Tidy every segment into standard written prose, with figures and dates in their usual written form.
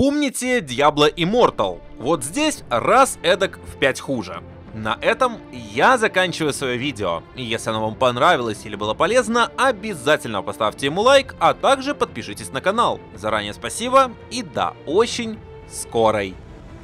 Помните Диабло Иммортал? Вот здесь раз эдак в 5 хуже. На этом я заканчиваю свое видео. Если оно вам понравилось или было полезно, обязательно поставьте ему лайк, а также подпишитесь на канал. Заранее спасибо и до очень скорой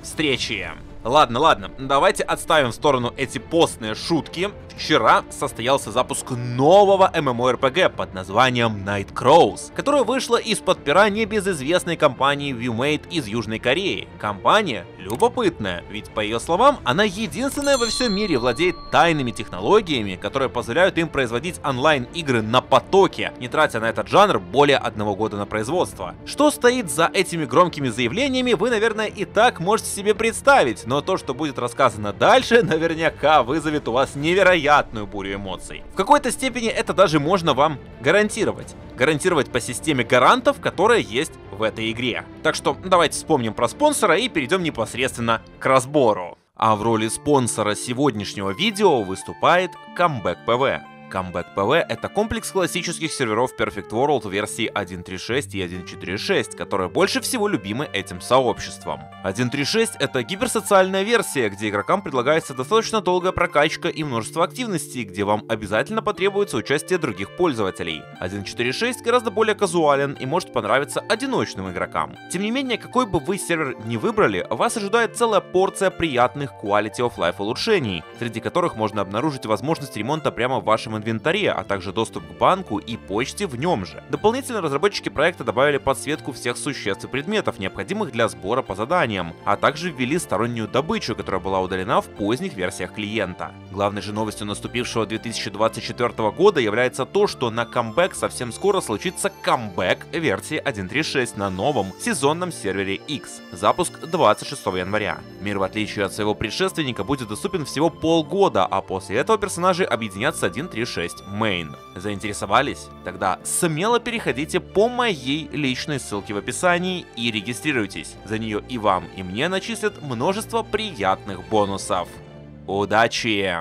встречи. Ладно, давайте отставим в сторону эти постные шутки. Вчера состоялся запуск нового MMORPG под названием Night Crows, которая вышла из-под пера небезызвестной компании Viewmate из Южной Кореи. Компания любопытная, ведь по ее словам, она единственная во всем мире владеет тайными технологиями, которые позволяют им производить онлайн-игры на потоке, не тратя на этот жанр более 1 года на производство. Что стоит за этими громкими заявлениями, вы, наверное, и так можете себе представить, но то, что будет рассказано дальше, наверняка вызовет у вас невероятную бурю эмоций. В какой-то степени это даже можно вам гарантировать. Гарантировать по системе гарантов, которая есть в этой игре. Так что давайте вспомним про спонсора и перейдем непосредственно к разбору. А в роли спонсора сегодняшнего видео выступает Камбэк ПВ. Combat PV — это комплекс классических серверов Perfect World версии 1.3.6 и 1.4.6, которые больше всего любимы этим сообществом. 1.3.6 — это гиперсоциальная версия, где игрокам предлагается достаточно долгая прокачка и множество активностей, где вам обязательно потребуется участие других пользователей. 1.4.6 гораздо более казуален и может понравиться одиночным игрокам. Тем не менее, какой бы вы сервер ни выбрали, вас ожидает целая порция приятных quality of life улучшений, среди которых можно обнаружить возможность ремонта прямо в вашем инвентаре, а также доступ к банку и почте в нем же. Дополнительно разработчики проекта добавили подсветку всех существ и предметов, необходимых для сбора по заданиям, а также ввели стороннюю добычу, которая была удалена в поздних версиях клиента. Главной же новостью наступившего 2024 года является то, что на Камбэк совсем скоро случится камбэк версии 1.3.6 на новом сезонном сервере X. Запуск 26 января. Мир, в отличие от своего предшественника, будет доступен всего полгода, а после этого персонажи объединят с 1.3.6 Main. Заинтересовались? Тогда смело переходите по моей личной ссылке в описании и регистрируйтесь. За нее и вам, и мне начислят множество приятных бонусов. Удачи!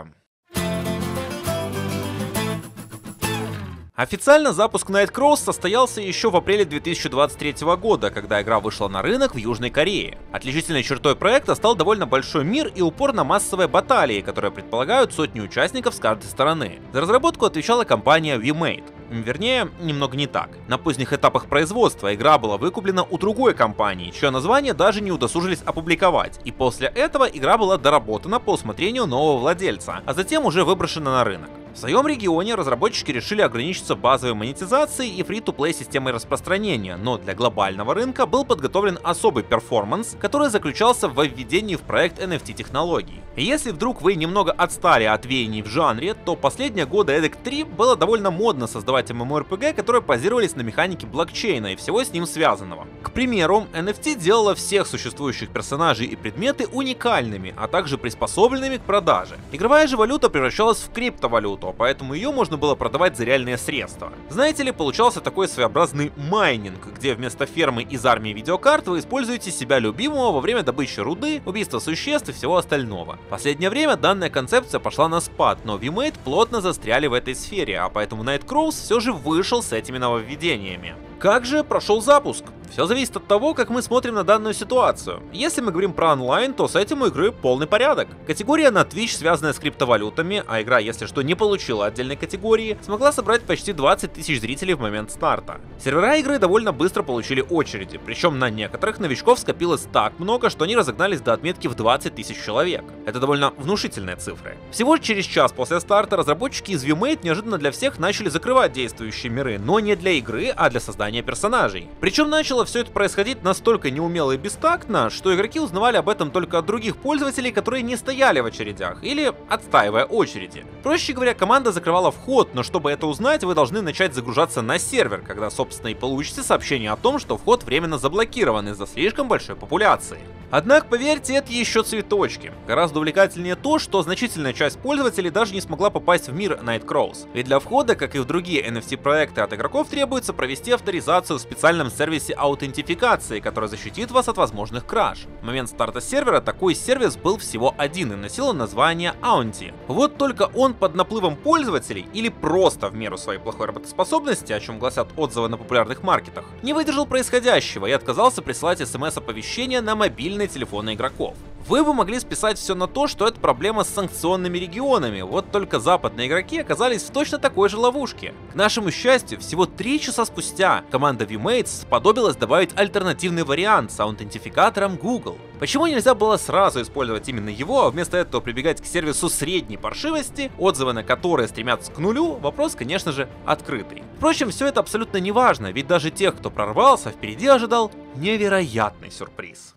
Официально запуск Night Crows состоялся еще в апреле 2023 года, когда игра вышла на рынок в Южной Корее. Отличительной чертой проекта стал довольно большой мир и упор на массовые баталии, которые предполагают сотни участников с каждой стороны. За разработку отвечала компания Wemade. Вернее, немного не так. На поздних этапах производства игра была выкуплена у другой компании, чье название даже не удосужились опубликовать, и после этого игра была доработана по усмотрению нового владельца, а затем уже выброшена на рынок. В своем регионе разработчики решили ограничиться базовой монетизацией и фри-то-плей системой распространения, но для глобального рынка был подготовлен особый перформанс, который заключался во введении в проект NFT-технологий. И если вдруг вы немного отстали от веяний в жанре, то последние годы эдак 3 было довольно модно создавать MMORPG, которые базировались на механике блокчейна и всего с ним связанного. К примеру, NFT делала всех существующих персонажей и предметы уникальными, а также приспособленными к продаже. Игровая же валюта превращалась в криптовалюту, поэтому ее можно было продавать за реальные средства. Знаете ли, получался такой своеобразный майнинг, где вместо фермы из армии видеокарт вы используете себя любимого во время добычи руды, убийства существ и всего остального. В последнее время данная концепция пошла на спад, но Viewmate плотно застряли в этой сфере, а поэтому Night Crows все же вышел с этими нововведениями. Как же прошел запуск? Все зависит от того, как мы смотрим на данную ситуацию. Если мы говорим про онлайн, то с этим у игры полный порядок. Категория на Twitch, связанная с криптовалютами, а игра, если что, не получила отдельной категории, смогла собрать почти 20 000 зрителей в момент старта. Сервера игры довольно быстро получили очереди, причем на некоторых новичков скопилось так много, что они разогнались до отметки в 20 000 человек. Это довольно внушительные цифры. Всего через час после старта разработчики из Viewmate неожиданно для всех начали закрывать действующие миры, но не для игры, а для создания персонажей. Причем начало все это происходить настолько неумело и бестактно, что игроки узнавали об этом только от других пользователей, которые не стояли в очередях или отстаивая очереди. Проще говоря, команда закрывала вход, но чтобы это узнать, вы должны начать загружаться на сервер, когда, собственно, и получите сообщение о том, что вход временно заблокирован из-за слишком большой популяции. Однако, поверьте, это еще цветочки. Гораздо увлекательнее то, что значительная часть пользователей даже не смогла попасть в мир Night Crows. Ведь для входа, как и в другие NFT-проекты, от игроков требуется провести авторизацию в специальном сервисе аутентификации, который защитит вас от возможных краж. В момент старта сервера такой сервис был всего один и носил название Authy. Вот только он под наплывом пользователей или просто в меру своей плохой работоспособности, о чем гласят отзывы на популярных маркетах, не выдержал происходящего и отказался присылать смс-оповещения на мобильные телефоны игроков. Вы бы могли списать все на то, что это проблема с санкционными регионами, вот только западные игроки оказались в точно такой же ловушке. К нашему счастью, всего 3 часа спустя команда Viewmates сподобилась добавить альтернативный вариант с аутентификатором Google. Почему нельзя было сразу использовать именно его, а вместо этого прибегать к сервису средней паршивости, отзывы на которые стремятся к нулю, вопрос, конечно же, открытый. Впрочем, все это абсолютно не важно, ведь даже тех, кто прорвался, впереди ожидал невероятный сюрприз.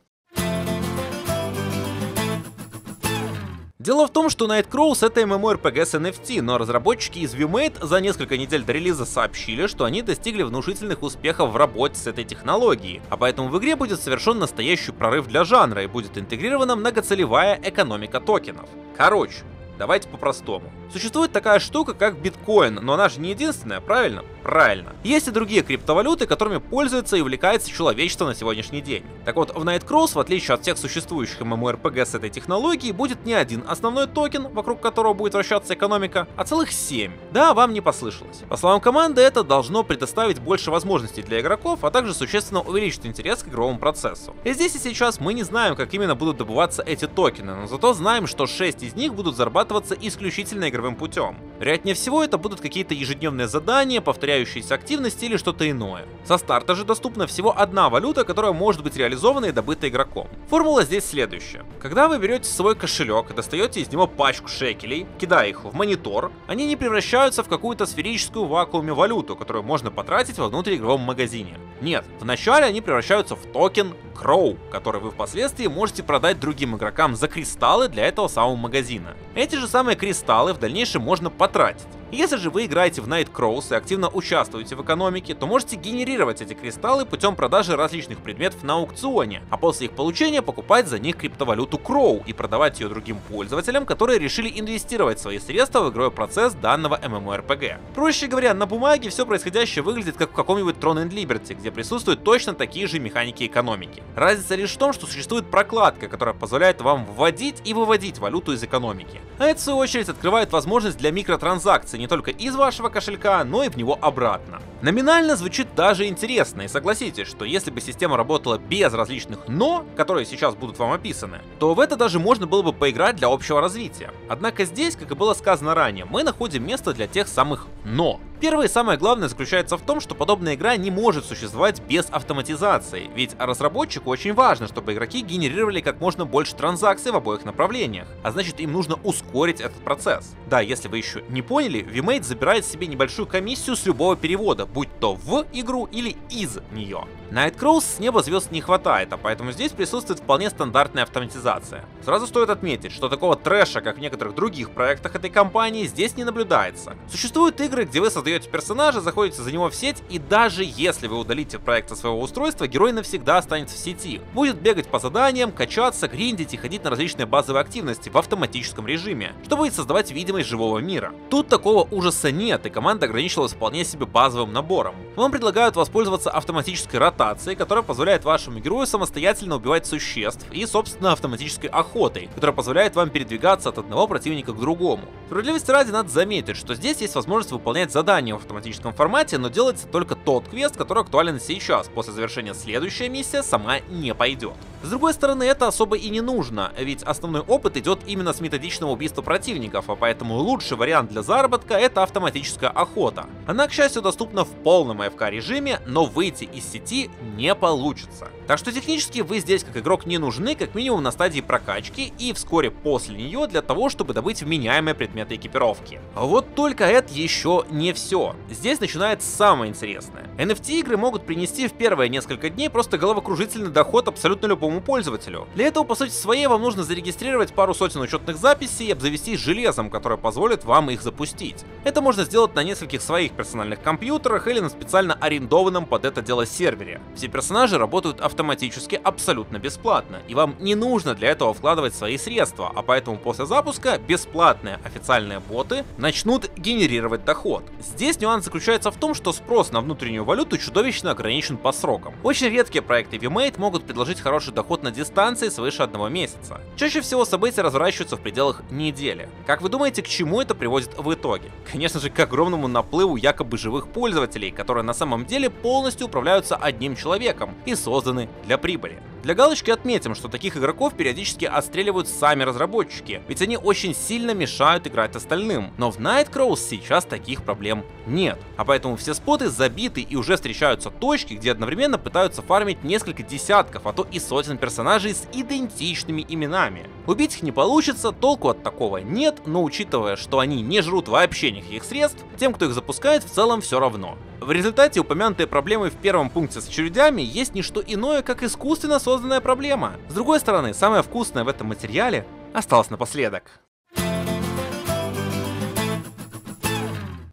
Дело в том, что Night Crows — это MMORPG с NFT, но разработчики из Viewmade за несколько недель до релиза сообщили, что они достигли внушительных успехов в работе с этой технологией, а поэтому в игре будет совершен настоящий прорыв для жанра и будет интегрирована многоцелевая экономика токенов. Короче, давайте по-простому. Существует такая штука, как биткоин, но она же не единственная, правильно? Правильно. Есть и другие криптовалюты, которыми пользуется и увлекается человечество на сегодняшний день. Так вот, в Night Crows, в отличие от всех существующих MMORPG с этой технологией, будет не один основной токен, вокруг которого будет вращаться экономика, а целых 7. Да, вам не послышалось. По словам команды, это должно предоставить больше возможностей для игроков, а также существенно увеличить интерес к игровому процессу. И здесь и сейчас мы не знаем, как именно будут добываться эти токены, но зато знаем, что 6 из них будут зарабатываться исключительно игровым путем. Вероятнее всего, это будут какие-то ежедневные задания, повторяющиеся активности или что-то иное. Со старта же доступна всего одна валюта, которая может быть реализована и добыта игроком. Формула здесь следующая. Когда вы берете свой кошелек, достаете из него пачку шекелей, кидая их в монитор, они не превращаются в какую-то сферическую вакуумную валюту, которую можно потратить во внутриигровом магазине. Нет, вначале они превращаются в токен Crow, который вы впоследствии можете продать другим игрокам за кристаллы для этого самого магазина. Эти же самые кристаллы в дальнейшем можно потратить. Если же вы играете в Night Crows и активно участвуете в экономике, то можете генерировать эти кристаллы путем продажи различных предметов на аукционе, а после их получения покупать за них криптовалюту Crow и продавать ее другим пользователям, которые решили инвестировать свои средства в игровой процесс данного MMORPG. Проще говоря, на бумаге все происходящее выглядит как в каком-нибудь Throne and Liberty, где присутствуют точно такие же механики экономики. Разница лишь в том, что существует прокладка, которая позволяет вам вводить и выводить валюту из экономики. А это в свою очередь открывает возможность для микротранзакций не только из вашего кошелька, но и в него обратно. Номинально звучит даже интересно, и согласитесь, что если бы система работала без различных «но», которые сейчас будут вам описаны, то в это даже можно было бы поиграть для общего развития. Однако здесь, как и было сказано ранее, мы находим место для тех самых «но». Первое и самое главное заключается в том, что подобная игра не может существовать без автоматизации, ведь разработчику очень важно, чтобы игроки генерировали как можно больше транзакций в обоих направлениях, а значит им нужно ускорить этот процесс. Да, если вы еще не поняли, Viewmate забирает себе небольшую комиссию с любого перевода, будь то в игру или из нее. Night Crows с неба звезд не хватает, а поэтому здесь присутствует вполне стандартная автоматизация. Сразу стоит отметить, что такого трэша, как в некоторых других проектах этой компании, здесь не наблюдается. Существуют игры, где вы создаете персонажа, заходите за него в сеть, и даже если вы удалите проект со своего устройства, герой навсегда останется в сети. Будет бегать по заданиям, качаться, гриндить и ходить на различные базовые активности в автоматическом режиме, что будет создавать видимость живого мира. Тут такого ужаса нет, и команда ограничилась вполне себе базовым набором. Вам предлагают воспользоваться автоматической ротацией, которая позволяет вашему герою самостоятельно убивать существ, и, собственно, автоматической охотой, которая позволяет вам передвигаться от одного противника к другому. Справедливости ради надо заметить, что здесь есть возможность выполнять задания в автоматическом формате, но делается только тот квест, который актуален сейчас, после завершения следующая миссия сама не пойдет. С другой стороны, это особо и не нужно, ведь основной опыт идет именно с методичного убийства противников, а поэтому лучший вариант для заработка — это автоматическая охота. Она, к счастью, доступна в полном AFK режиме, но выйти из сети не получится. Так что технически вы здесь как игрок не нужны, как минимум на стадии прокачки и вскоре после нее для того, чтобы добыть вменяемые предметы экипировки. Вот только это еще не все. Здесь начинается самое интересное. NFT-игры могут принести в первые несколько дней просто головокружительный доход абсолютно любого любому пользователю. Для этого, по сути своей, вам нужно зарегистрировать пару сотен учетных записей и обзавестись железом, которое позволит вам их запустить. Это можно сделать на нескольких своих персональных компьютерах или на специально арендованном под это дело сервере. Все персонажи работают автоматически абсолютно бесплатно, и вам не нужно для этого вкладывать свои средства, а поэтому после запуска бесплатные официальные боты начнут генерировать доход. Здесь нюанс заключается в том, что спрос на внутреннюю валюту чудовищно ограничен по срокам. Очень редкие проекты Viewmate могут предложить хороший доход на дистанции свыше 1 месяца. Чаще всего события разворачиваются в пределах недели. Как вы думаете, к чему это приводит в итоге? Конечно же, к огромному наплыву якобы живых пользователей, которые на самом деле полностью управляются одним человеком и созданы для прибыли. Для галочки отметим, что таких игроков периодически отстреливают сами разработчики, ведь они очень сильно мешают играть остальным, но в Night Crows сейчас таких проблем нет, а поэтому все споты забиты и уже встречаются точки, где одновременно пытаются фармить несколько десятков, а то и сотен персонажей с идентичными именами. Убить их не получится, толку от такого нет, но учитывая, что они не жрут вообще никаких средств, тем, кто их запускает, в целом все равно. В результате упомянутые проблемы в первом пункте с очередями есть не что иное, как искусственно созданная проблема. С другой стороны, самое вкусное в этом материале осталось напоследок.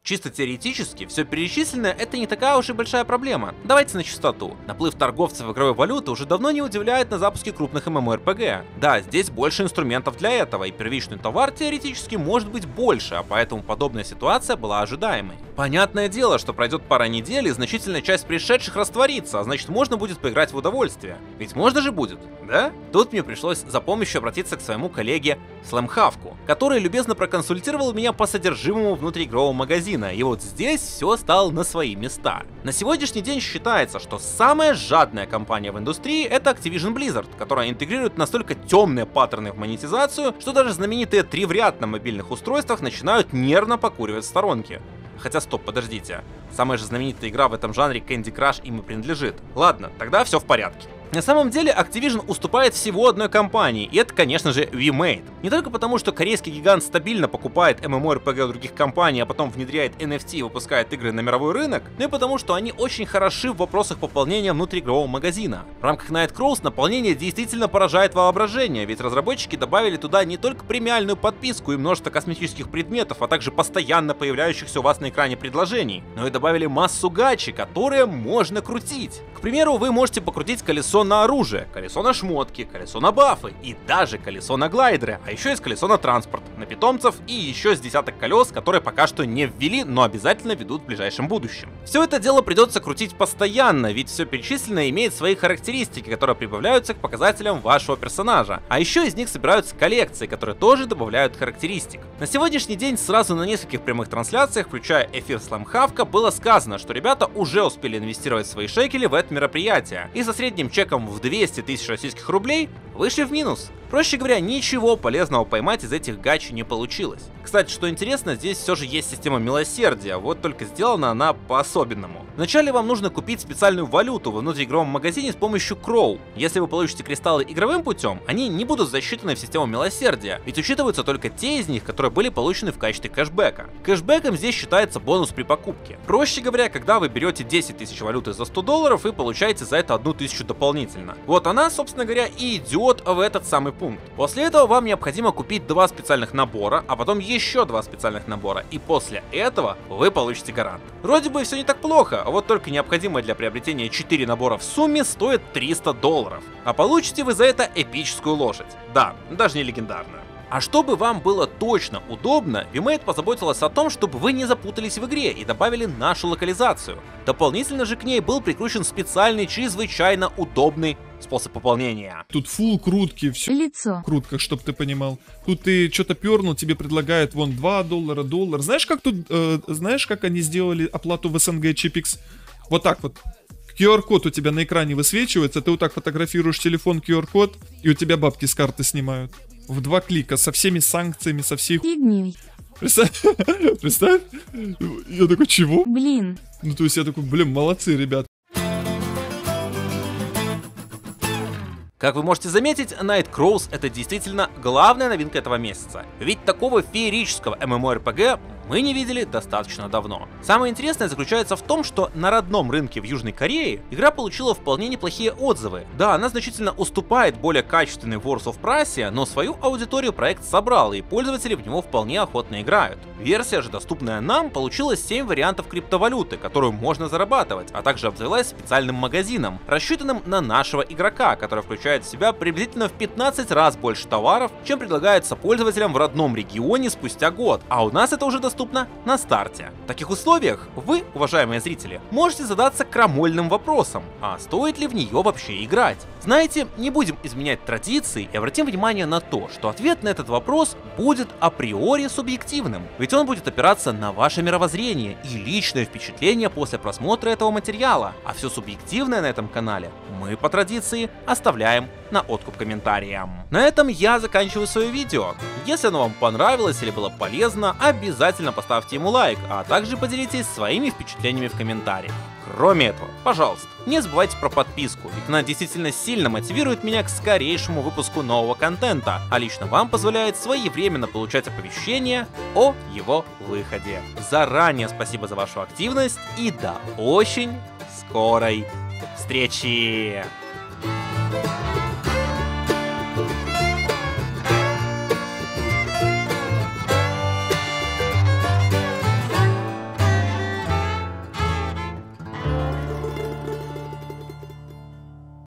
Чисто теоретически, все перечисленное — это не такая уж и большая проблема. Давайте на чистоту. Наплыв торговцев игровой валюты уже давно не удивляет на запуске крупных MMORPG. Да, здесь больше инструментов для этого, и первичный товар теоретически может быть больше, а поэтому подобная ситуация была ожидаемой. Понятное дело, что пройдет пара недель, и значительная часть пришедших растворится, а значит можно будет поиграть в удовольствие. Ведь можно же будет, да? Тут мне пришлось за помощью обратиться к своему коллеге Слэмхавку, который любезно проконсультировал меня по содержимому внутриигрового магазина. И вот здесь все стало на свои места. На сегодняшний день считается, что самая жадная компания в индустрии — это Activision Blizzard, которая интегрирует настолько темные паттерны в монетизацию, что даже знаменитые 3 в ряд на мобильных устройствах начинают нервно покуривать в сторонке. Хотя стоп, подождите, самая же знаменитая игра в этом жанре Candy Crush им и принадлежит. Ладно, тогда все в порядке. На самом деле Activision уступает всего одной компании, и это, конечно же, Wemade. Не только потому, что корейский гигант стабильно покупает MMORPG у других компаний, а потом внедряет NFT и выпускает игры на мировой рынок, но и потому, что они очень хороши в вопросах пополнения внутриигрового магазина. В рамках Night Crows наполнение действительно поражает воображение, ведь разработчики добавили туда не только премиальную подписку и множество косметических предметов, а также постоянно появляющихся у вас на экране предложений, но и добавили массу гачи, которые можно крутить. К примеру, вы можете покрутить колесо на оружие, колесо на шмотки, колесо на бафы и даже колесо на глайдеры, а еще есть колесо на транспорт, на питомцев и еще с десяток колес, которые пока что не ввели, но обязательно ведут в ближайшем будущем. Все это дело придется крутить постоянно, ведь все перечисленное имеет свои характеристики, которые прибавляются к показателям вашего персонажа, а еще из них собираются коллекции, которые тоже добавляют характеристик. На сегодняшний день сразу на нескольких прямых трансляциях, включая эфир Слэмхавка, было сказано, что ребята уже успели инвестировать свои шекели в это мероприятие, и со средним чеком в 200 тысяч российских рублей вышли в минус. Проще говоря, ничего полезного поймать из этих гач не получилось. Кстати, что интересно, здесь все же есть система милосердия, вот только сделана она по-особенному. Вначале вам нужно купить специальную валюту во внутриигровом магазине с помощью Кроу. Если вы получите кристаллы игровым путем, они не будут засчитаны в систему милосердия, ведь учитываются только те из них, которые были получены в качестве кэшбэка. Кэшбэком здесь считается бонус при покупке. Проще говоря, когда вы берете 10 тысяч валюты за $100 и получаете за это 1000 дополнительно. Вот она, собственно говоря, и идет в этот самый пункт. После этого вам необходимо купить 2 специальных набора, а потом еще 2 специальных набора, и после этого вы получите гарант. Вроде бы все не так плохо, а вот только необходимое для приобретения 4 набора в сумме стоит $300, а получите вы за это эпическую лошадь. Да, даже не легендарную. А чтобы вам было точно удобно, Viewmate позаботилась о том, чтобы вы не запутались в игре, и добавили нашу локализацию. Дополнительно же к ней был прикручен специальный, чрезвычайно удобный способ пополнения. Тут фул крутки, все лицо. Крутка, чтоб ты понимал. Тут ты что-то пернул, тебе предлагают вон $2, доллар. Знаешь, как тут, знаешь, как они сделали оплату в СНГ Chixpixx? Вот так вот. QR-код у тебя на экране высвечивается, ты вот так фотографируешь телефон, QR-код, и у тебя бабки с карты снимают. В 2 клика, со всеми санкциями, со всей фигней. Представь, представь. Я такой, чего? Блин. Ну то есть я такой, блин, молодцы, ребят. Как вы можете заметить, Night Crows — это действительно главная новинка этого месяца. Ведь такого феерического MMORPG мы не видели достаточно давно. Самое интересное заключается в том, что на родном рынке в Южной Корее игра получила вполне неплохие отзывы. Да, она значительно уступает более качественной Wars of Prussia, но свою аудиторию проект собрал, и пользователи в него вполне охотно играют. Версия же, доступная нам, получила 7 вариантов криптовалюты, которую можно зарабатывать, а также обзавелась специальным магазином, рассчитанным на нашего игрока, который включает в себя приблизительно в 15 раз больше товаров, чем предлагается пользователям в родном регионе спустя год, а у нас это уже доступно на старте. В таких условиях вы, уважаемые зрители, можете задаться крамольным вопросом, а стоит ли в нее вообще играть? Знаете, не будем изменять традиции и обратим внимание на то, что ответ на этот вопрос будет априори субъективным, ведь он будет опираться на ваше мировоззрение и личное впечатление после просмотра этого материала, а все субъективное на этом канале мы по традиции оставляем на откуп комментариям. На этом я заканчиваю свое видео. Если оно вам понравилось или было полезно, обязательно поставьте ему лайк, а также поделитесь своими впечатлениями в комментариях. Кроме этого, пожалуйста, не забывайте про подписку, ведь она действительно сильно мотивирует меня к скорейшему выпуску нового контента, а лично вам позволяет своевременно получать оповещения о его выходе. Заранее спасибо за вашу активность и до очень скорой встречи!